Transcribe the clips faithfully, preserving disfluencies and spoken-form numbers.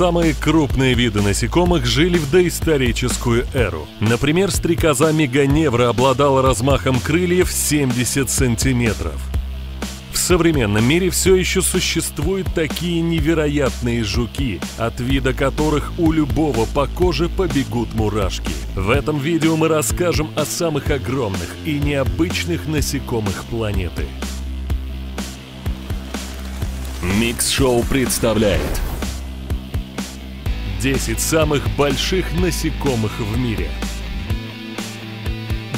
самые крупные виды насекомых жили в доисторическую эру. Например, стрекоза Меганевра обладала размахом крыльев семьдесят сантиметров. В современном мире все еще существуют такие невероятные жуки, от вида которых у любого по коже побегут мурашки. В этом видео мы расскажем о самых огромных и необычных насекомых планеты. Микс-шоу представляет десять самых больших насекомых в мире.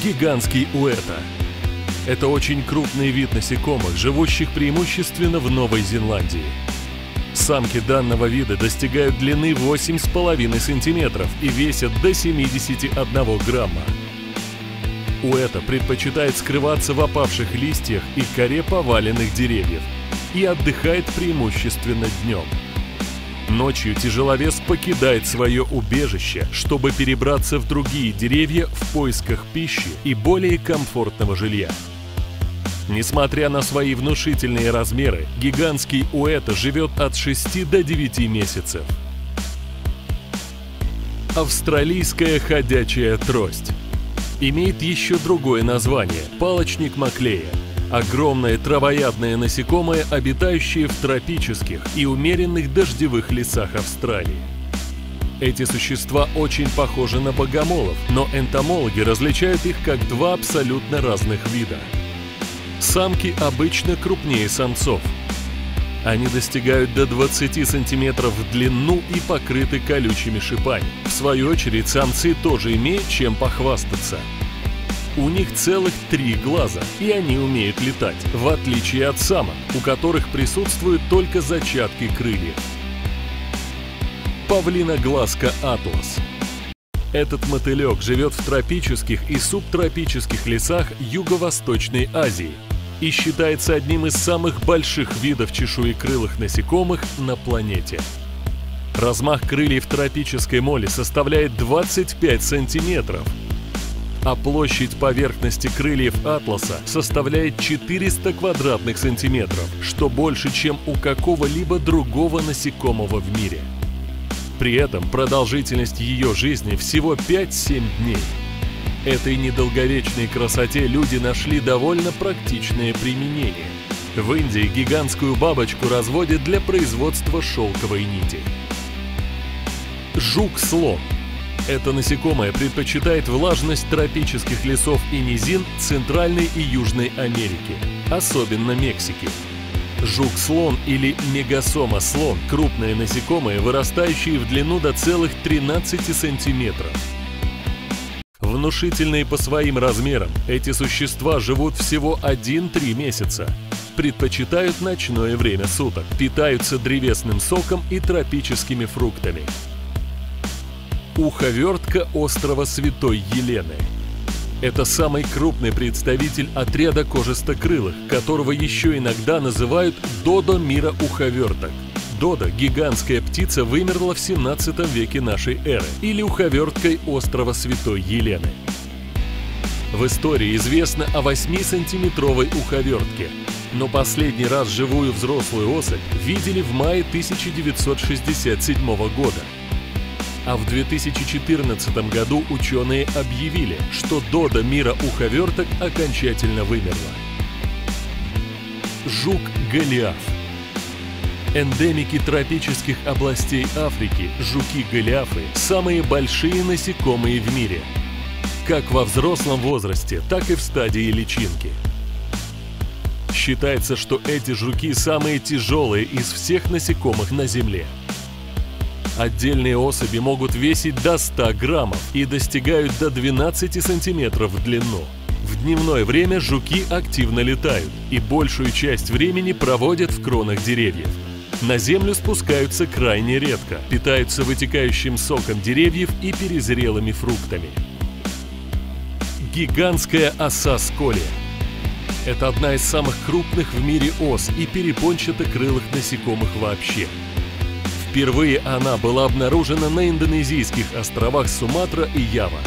Гигантский уэта. Это очень крупный вид насекомых, живущих преимущественно в Новой Зеландии. Самки данного вида достигают длины восемь с половиной сантиметров и весят до семидесяти одного грамма. Уэта предпочитает скрываться в опавших листьях и коре поваленных деревьев и отдыхает преимущественно днем. Ночью тяжеловес покидает свое убежище, чтобы перебраться в другие деревья в поисках пищи и более комфортного жилья. Несмотря на свои внушительные размеры, гигантский уэта живет от шести до девяти месяцев. Австралийская ходячая трость. Имеет еще другое название – палочник Маклея. Огромные травоядные насекомые, обитающие в тропических и умеренных дождевых лесах Австралии. Эти существа очень похожи на богомолов, но энтомологи различают их как два абсолютно разных вида. Самки обычно крупнее самцов. Они достигают до двадцати сантиметров в длину и покрыты колючими шипами. В свою очередь, самцы тоже имеют чем похвастаться. У них целых три глаза, и они умеют летать, в отличие от самок, у которых присутствуют только зачатки крыльев. Павлиноглазка Атлас. Этот мотылек живет в тропических и субтропических лесах Юго-Восточной Азии и считается одним из самых больших видов чешуекрылых насекомых на планете. Размах крыльев тропической моли составляет двадцать пять сантиметров. А площадь поверхности крыльев атласа составляет четыреста квадратных сантиметров, что больше, чем у какого-либо другого насекомого в мире. При этом продолжительность ее жизни всего пять-семь дней. Этой недолговечной красоте люди нашли довольно практичное применение. В Индии гигантскую бабочку разводят для производства шелковой нити. Жук-слон. Это насекомое предпочитает влажность тропических лесов и низин Центральной и Южной Америки, особенно Мексики. Жук-слон или мегасома-слон – крупные насекомые, вырастающие в длину до целых тринадцати сантиметров. Внушительные по своим размерам, эти существа живут всего один-три месяца. Предпочитают ночное время суток, питаются древесным соком и тропическими фруктами. Уховертка острова Святой Елены. Это самый крупный представитель отряда кожистокрылых, которого еще иногда называют додо мира уховерток. Додо, гигантская птица, вымерла в семнадцатом веке нашей эры, или уховерткой острова Святой Елены. В истории известно о восьмисантиметровой уховертке, но последний раз живую взрослую особь видели в мае тысяча девятьсот шестьдесят седьмого года. А в две тысячи четырнадцатом году ученые объявили, что додо мира уховерток окончательно вымерла. Жук-голиаф. Эндемики тропических областей Африки, жуки-голиафы – самые большие насекомые в мире, как во взрослом возрасте, так и в стадии личинки. Считается, что эти жуки самые тяжелые из всех насекомых на Земле. Отдельные особи могут весить до ста граммов и достигают до двенадцати сантиметров в длину. В дневное время жуки активно летают и большую часть времени проводят в кронах деревьев. На землю спускаются крайне редко, питаются вытекающим соком деревьев и перезрелыми фруктами. Гигантская оса сколия. Это одна из самых крупных в мире ос и перепончатокрылых насекомых вообще. Впервые она была обнаружена на индонезийских островах Суматра и Ява.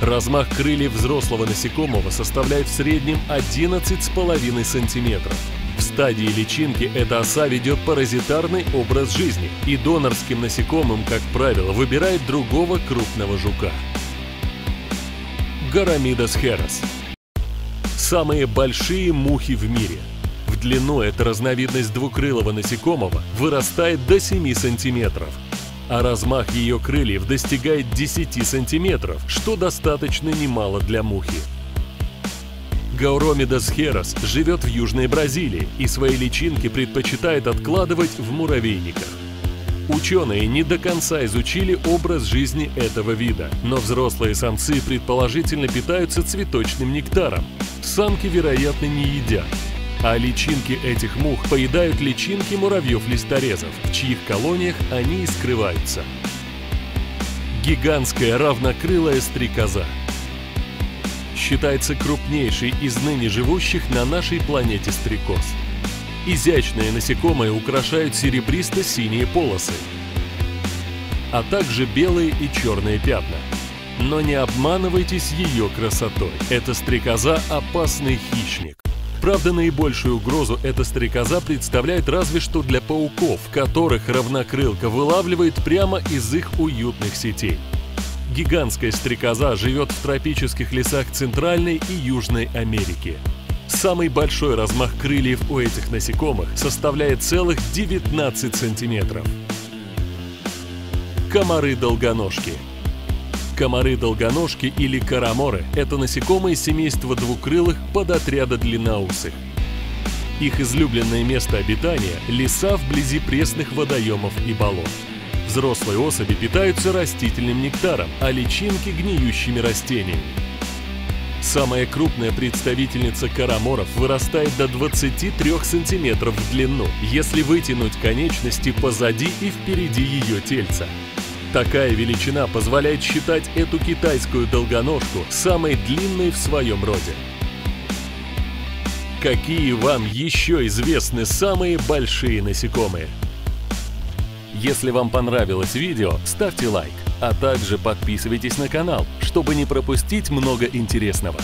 Размах крыльев взрослого насекомого составляет в среднем одиннадцать с половиной сантиметров. В стадии личинки эта оса ведет паразитарный образ жизни и донорским насекомым, как правило, выбирает другого крупного жука. Gauromydas heros. Самые большие мухи в мире. В длину эта разновидность двукрылого насекомого вырастает до семи сантиметров, а размах ее крыльев достигает десяти сантиметров, что достаточно немало для мухи. Gauromydas heros живет в Южной Бразилии и свои личинки предпочитает откладывать в муравейниках. Ученые не до конца изучили образ жизни этого вида, но взрослые самцы предположительно питаются цветочным нектаром. Самки, вероятно, не едят. А личинки этих мух поедают личинки муравьев-листорезов, в чьих колониях они и скрываются. Гигантская равнокрылая стрекоза. Считается крупнейшей из ныне живущих на нашей планете стрекоз. Изящные насекомые украшают серебристо-синие полосы, а также белые и черные пятна. Но не обманывайтесь ее красотой. Эта стрекоза – опасный хищник. Правда, наибольшую угрозу эта стрекоза представляет разве что для пауков, которых равнокрылка вылавливает прямо из их уютных сетей. Гигантская стрекоза живет в тропических лесах Центральной и Южной Америки. Самый большой размах крыльев у этих насекомых составляет целых девятнадцать сантиметров. Комары-долгоножки. Комары-долгоножки или короморы – это насекомые семейства двукрылых подотряда длинноусых. Их излюбленное место обитания – леса вблизи пресных водоемов и болот. Взрослые особи питаются растительным нектаром, а личинки – гниющими растениями. Самая крупная представительница короморов вырастает до двадцати трёх сантиметров в длину, если вытянуть конечности позади и впереди ее тельца. Такая величина позволяет считать эту китайскую долгоножку самой длинной в своем роде. Какие вам еще известны самые большие насекомые? Если вам понравилось видео, ставьте лайк, а также подписывайтесь на канал, чтобы не пропустить много интересного.